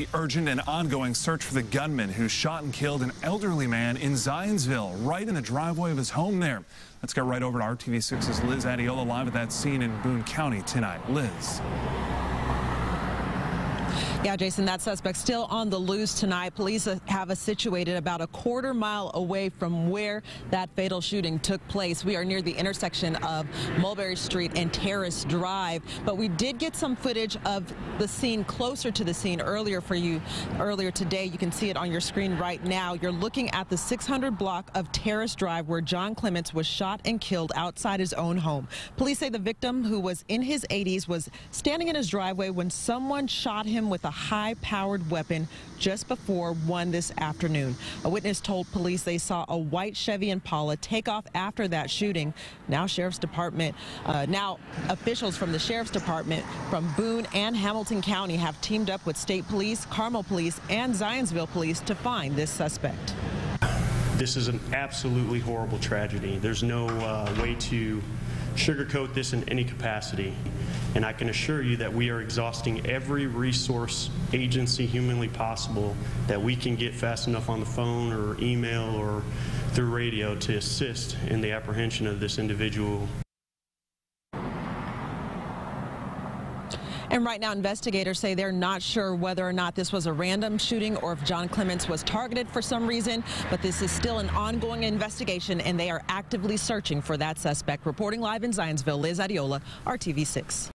The urgent and ongoing search for the gunman who shot and killed an elderly man in Zionsville, right in the driveway of his home there. Let's go right over to RTV6's Liz Adeola live at that scene in Boone County tonight. Liz. Yeah, Jason, that suspect still on the loose tonight. Police have us situated about a quarter mile away from where that fatal shooting took place. We are near the intersection of Mulberry Street and Terrace Drive, but we did get some footage of the scene closer to the scene earlier for you earlier today. You can see it on your screen right now. You're looking at the 600 block of Terrace Drive where John Clements was shot and killed outside his own home. Police say the victim, who was in his 80s, was standing in his driveway when someone shot him with a high-powered weapon just before 1 this afternoon. A witness told police they saw a white Chevy Impala take off after that shooting. Now officials from the Sheriff's Department from Boone and Hamilton County have teamed up with state police, Carmel Police, and Zionsville Police to find this suspect. This is an absolutely horrible tragedy. There's no way to sugarcoat this in any capacity, and I can assure you that we are exhausting every resource agency humanly possible that we can get fast enough on the phone or email or through radio to assist in the apprehension of this individual. And right now, investigators say they're not sure whether or not this was a random shooting or if John Clements was targeted for some reason, but this is still an ongoing investigation, and they are actively searching for that suspect. Reporting live in Zionsville, Liz Adeola, RTV6.